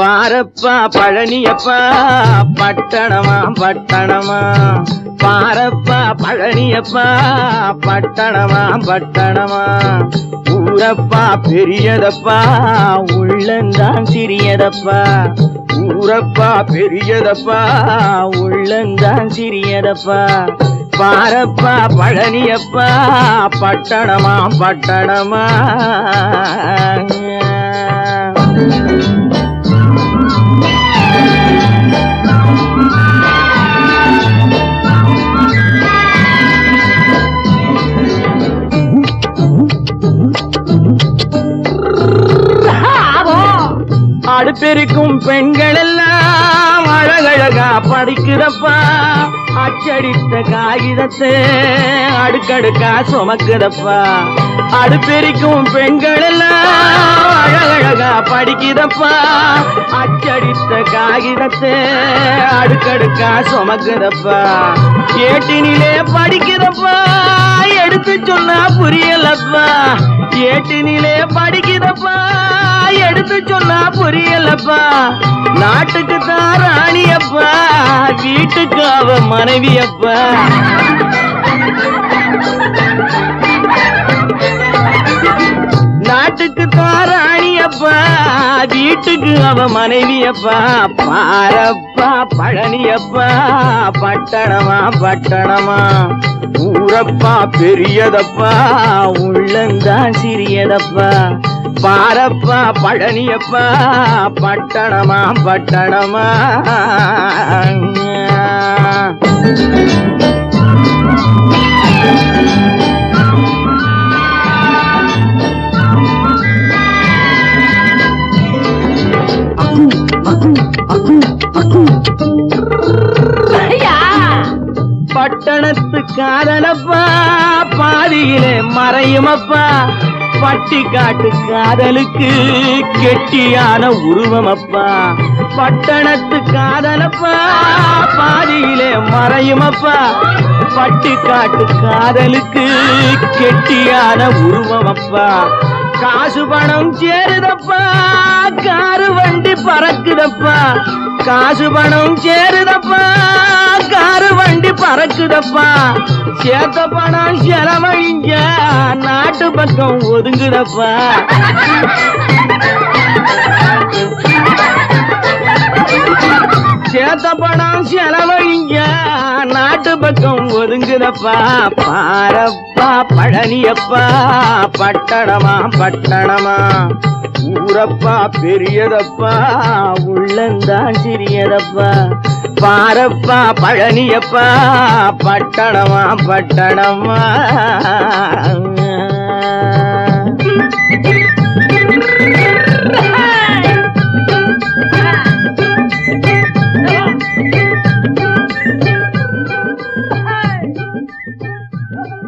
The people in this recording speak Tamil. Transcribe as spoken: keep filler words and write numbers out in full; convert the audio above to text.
पारप्पा पழனியப்பா पट्टणमा पट्टणमा पारप्पा पழனியப்பா पट्टणमा पट्टणमा ஊரப்பா பெரியதப்பா உள்ளந்தான் சிறியதப்பா ஊரப்பா பெரியதப்பா உள்ளந்தான் சிறியதப்பா पारप्पा पழனியப்பா पट्टणमा पट्टणमा அடுப்பெருக்கும் பெண்கள் எல்லாம் அழகழகா படிக்குதப்பா அச்சடித்த காகிதத்தை அடுக்கடுக்கா சுமக்குதப்பா அடுப்பெருக்கும் பெண்கள் எல்லாம் அழகழகா படிக்குதப்பா அச்சடித்த காகிதத்தை அடுக்கடுக்கா சுமக்குதப்பா ஏட்டினிலே படிக்குதப்பா எடுத்து சொன்னா புரியலப்பா ஏட்டினிலே படிக்குதப்பா எடுத்து சொன்னா புரியலப்பா நாட்டுக்கு தான் ராணியப்பா வீட்டுக்கு அவ மனைவியப்பா நாட்டுக்கு தான் ராணியப்பா வீட்டுக்கு அவ மனைவியப்பா பாரப்பா பழனியப்பா பட்டணமா பட்டணமா ஊரப்பா பெரியதப்பா உள்ளந்தான் சிறியதப்பா पारप्पा पழனியப்பா पट्टणमा पट्टणमा पट्टणत्तु कादलप्पा पादियिले मरयुमप्पा பட்டிக்காட்டு காதலுக்கு கெட்டியான உருவமப்பா பட்டணத்து காதலப்பா பாதியிலே மறையுமப்பா பட்டிக்காட்டு காதலுக்கு கெட்டியான உருவமப்பா காசு பணம் சேருதப்பா காரு வண்டி பறக்குதப்பா காசு பணம் சேருதப்பா காரு வண்டி பறக்குதப்பா சேத்த பணம் செலவழிஞ்ச நாட்டு பக்கம் ஒதுங்குதப்பா சேத்த பணம் செலவழிஞ்ச நாட்டு பக்கம் ஒதுங்குதப்பா பாரப்பா பழனியப்பா பட்டணமா பட்டணமா ஊரப்பா பெரியதப்பா உள்ளந்தான் சிறியதப்பா பாரப்பா பழனியப்பா பட்டணமா பட்டணமா